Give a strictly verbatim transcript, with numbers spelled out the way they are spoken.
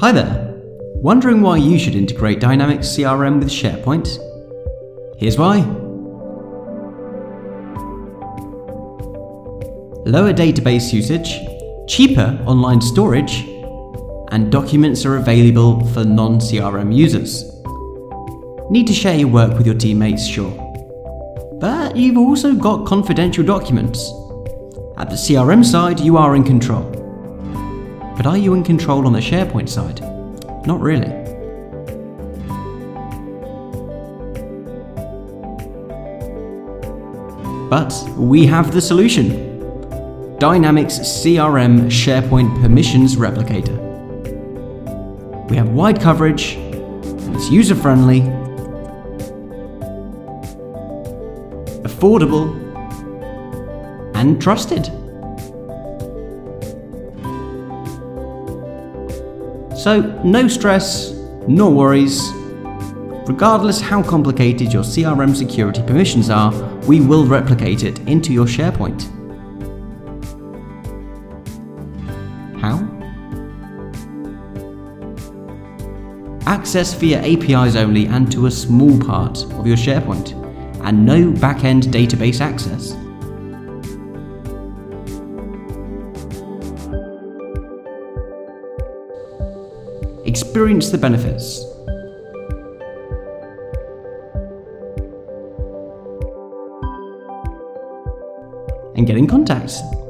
Hi there! Wondering why you should integrate Dynamics C R M with SharePoint? Here's why. Lower database usage, cheaper online storage, and documents are available for non-C R M users. Need to share your work with your teammates, sure. But you've also got confidential documents. At the C R M side, you are in control. But are you in control on the SharePoint side? Not really. But we have the solution. Dynamics C R M SharePoint Permissions Replicator. We have wide coverage, and it's user-friendly, affordable, and trusted. So, no stress, no worries. Regardless how complicated your C R M security permissions are, we will replicate it into your SharePoint. How? Access via A P Is only and to a small part of your SharePoint, and no back-end database access. Experience the benefits. And get in contact.